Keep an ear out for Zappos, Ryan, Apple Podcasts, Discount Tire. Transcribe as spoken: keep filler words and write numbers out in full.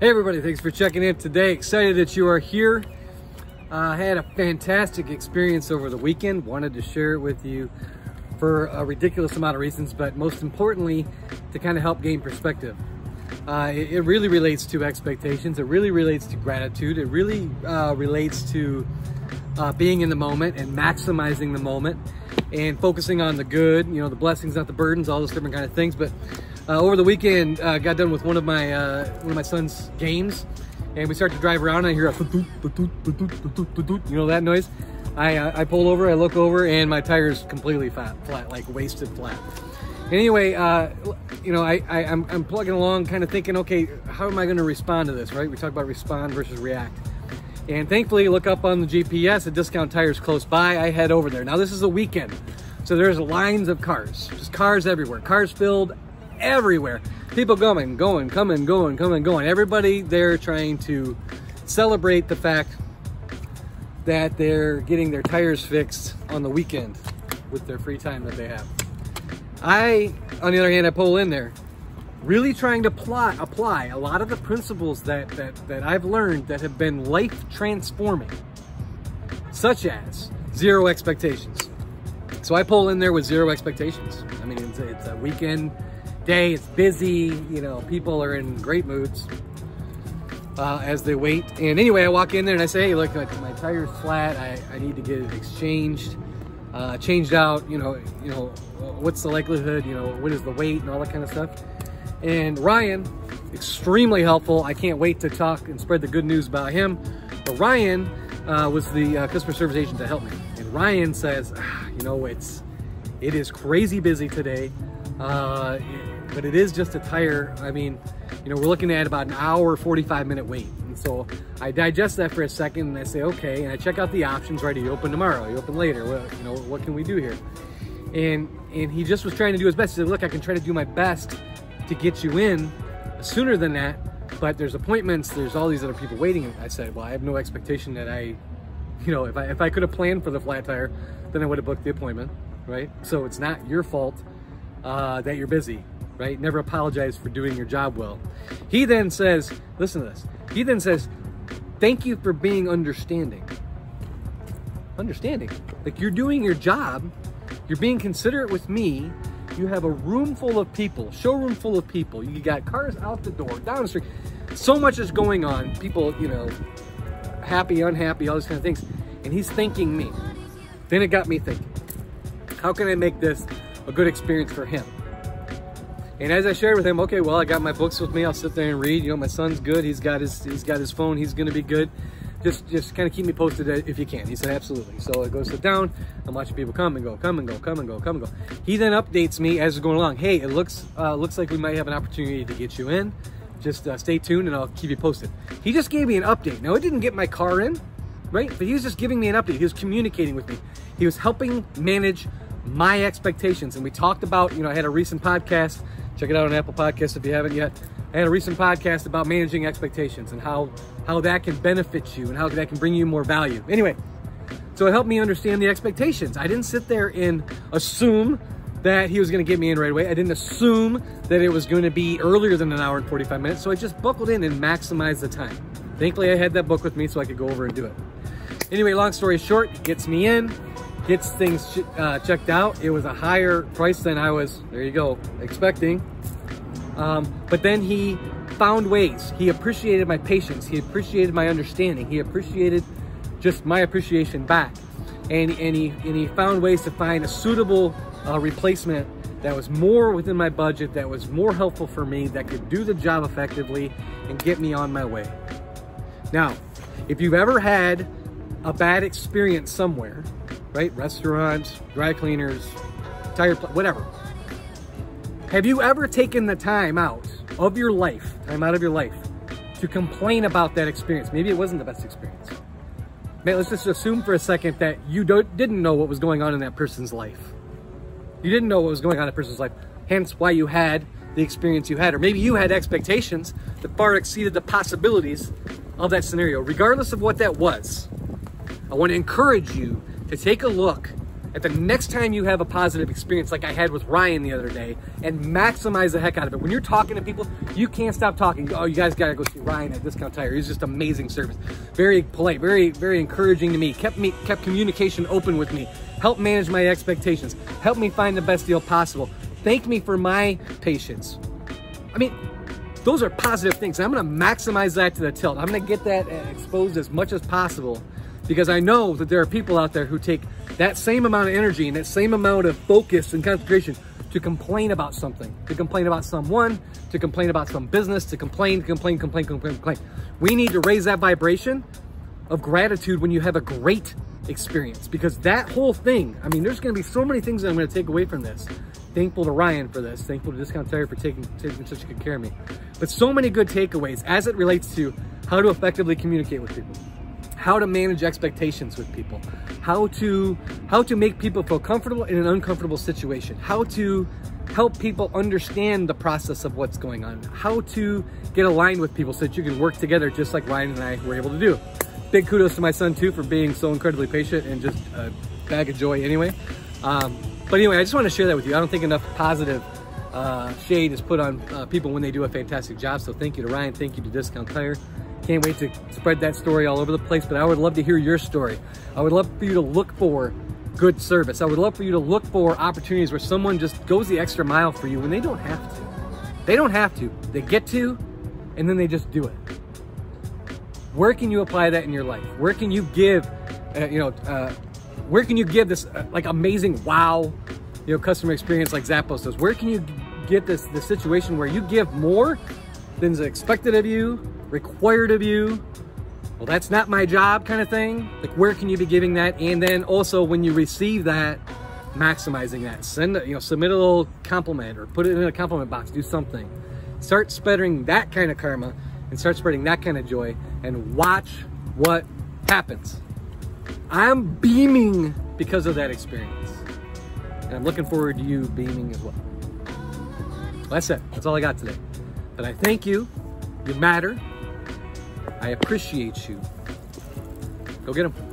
Hey everybody, thanks for checking in today. Excited that you are here. I uh, had a fantastic experience over the weekend. Wanted to share it with you for a ridiculous amount of reasons, but most importantly, to kind of help gain perspective. Uh, it, it really relates to expectations. It really relates to gratitude. It really uh, relates to uh, being in the moment and maximizing the moment and focusing on the good, you know, the blessings, not the burdens, all those different kind of things. But Uh, over the weekend, I uh, got done with one of my uh, one of my son's games, and we start to drive around, and I hear a toot, toot, toot, toot, toot, toot, toot, you know that noise? I, uh, I pull over, I look over, and my tire's completely flat, flat like wasted flat. Anyway, uh, you know, I, I, I'm, I'm plugging along, kind of thinking, okay, how am I going to respond to this, right? We talk about respond versus react. And thankfully, look up on the G P S, a Discount Tire is close by, I head over there. Now, this is a weekend, so there's lines of cars, just cars everywhere, cars filled everywhere, people going, going, coming, going, coming, going. Everybody there trying to celebrate the fact that they're getting their tires fixed on the weekend with their free time that they have. I, on the other hand, I pull in there, really trying to plot, apply a lot of the principles that that that I've learned that have been life transforming, such as zero expectations. So I pull in there with zero expectations. I mean, it's, it's a weekend. Day, it's busy, you know, people are in great moods uh, as they wait. And anyway, I walk in there and I say, hey, look, my, my tire's flat, I, I need to get it exchanged, uh, changed out, you know, you know, what's the likelihood, you know, what is the weight and all that kind of stuff. And Ryan, extremely helpful, I can't wait to talk and spread the good news about him. But Ryan uh, was the uh, customer service agent to help me. And Ryan says, ah, you know, it's, it is crazy busy today. Uh, but it is just a tire. I mean, you know, we're looking at about an hour, forty-five minute wait. And so I digest that for a second and I say, okay, and I check out the options, right? Are you open tomorrow? Are you open later? What, you know, what can we do here? And, and he just was trying to do his best. He said, look, I can try to do my best to get you in sooner than that, but there's appointments, there's all these other people waiting. And I said, well, I have no expectation that I, you know, if I, if I could have planned for the flat tire, then I would have booked the appointment, right? So it's not your fault uh, that you're busy. Right? Never apologize for doing your job well. He then says, listen to this. He then says, thank you for being understanding. Understanding. Like, you're doing your job. You're being considerate with me. You have a room full of people, showroom full of people. You got cars out the door, down the street. So much is going on. People, you know, happy, unhappy, all these kind of things. And he's thanking me. Then it got me thinking, how can I make this a good experience for him? And as I shared with him, okay, well, I got my books with me. I'll sit there and read. You know, my son's good. He's got his he's got his phone. He's gonna be good. Just just kind of keep me posted if you can. He said, absolutely. So I go sit down. I'm watching people come and go, come and go, come and go, come and go. He then updates me as we're going along. Hey, it looks uh, looks like we might have an opportunity to get you in. Just uh, stay tuned, and I'll keep you posted. He just gave me an update. Now, it didn't get my car in, right? But he was just giving me an update. He was communicating with me. He was helping manage my expectations. And we talked about, you know, I had a recent podcast. Check it out on Apple Podcasts if you haven't yet. I had a recent podcast about managing expectations and how, how that can benefit you and how that can bring you more value. Anyway, so it helped me understand the expectations. I didn't sit there and assume that he was going to get me in right away. I didn't assume that it was going to be earlier than an hour and forty-five minutes. So I just buckled in and maximized the time. Thankfully, I had that book with me so I could go over and do it. Anyway, long story short, it gets me in. Gets things uh, checked out. It was a higher price than I was, there you go, expecting. Um, but then he found ways. He appreciated my patience. He appreciated my understanding. He appreciated just my appreciation back. And, and, he, and he found ways to find a suitable uh, replacement that was more within my budget, that was more helpful for me, that could do the job effectively and get me on my way. Now, if you've ever had a bad experience somewhere, right? Restaurants, dry cleaners, tire, whatever. Have you ever taken the time out of your life, time out of your life, to complain about that experience? Maybe it wasn't the best experience. Man, let's just assume for a second that you don't, didn't know what was going on in that person's life. You didn't know what was going on in that person's life, hence why you had the experience you had. Or maybe you had expectations that far exceeded the possibilities of that scenario. Regardless of what that was, I want to encourage you to take a look at the next time you have a positive experience like I had with Ryan the other day, and maximize the heck out of it. When you're talking to people, you can't stop talking. Oh, you guys got to go see Ryan at Discount Tire. He's just amazing service. Very polite, very, very encouraging to me. Kept me, kept communication open with me. Helped manage my expectations. Helped me find the best deal possible. Thank me for my patience. I mean, those are positive things. I'm going to maximize that to the tilt. I'm going to get that exposed as much as possible, because I know that there are people out there who take that same amount of energy and that same amount of focus and concentration to complain about something, to complain about someone, to complain about some business, to complain, complain, complain, complain, complain. We need to raise that vibration of gratitude when you have a great experience, because that whole thing, I mean, there's going to be so many things that I'm going to take away from this. Thankful to Ryan for this. Thankful to Discount Tire for taking, taking such good care of me. But so many good takeaways as it relates to how to effectively communicate with people, how to manage expectations with people, how to how to make people feel comfortable in an uncomfortable situation, how to help people understand the process of what's going on, how to get aligned with people so that you can work together just like Ryan and I were able to do. Big kudos to my son too for being so incredibly patient and just a bag of joy anyway. Um, but anyway, I just want to share that with you. I don't think enough positive uh, shade is put on uh, people when they do a fantastic job. So thank you to Ryan, thank you to Discount Tire. Can't wait to spread that story all over the place, but I would love to hear your story. I would love for you to look for good service. I would love for you to look for opportunities where someone just goes the extra mile for you when they don't have to. They don't have to. They get to, and then they just do it. Where can you apply that in your life? Where can you give, uh, you know, uh, where can you give this uh, like amazing wow, you know, customer experience like Zappos does? Where can you get this the situation where you give more than is expected of you, required of you, well, that's not my job kind of thing? Like, where can you be giving that? And then also when you receive that, maximizing that. Send a, you know, submit a little compliment or put it in a compliment box, do something. Start spreading that kind of karma and start spreading that kind of joy and watch what happens. I'm beaming because of that experience. And I'm looking forward to you beaming as well. Well, that's it, that's all I got today. But I thank you, you matter. I appreciate you. Go get them.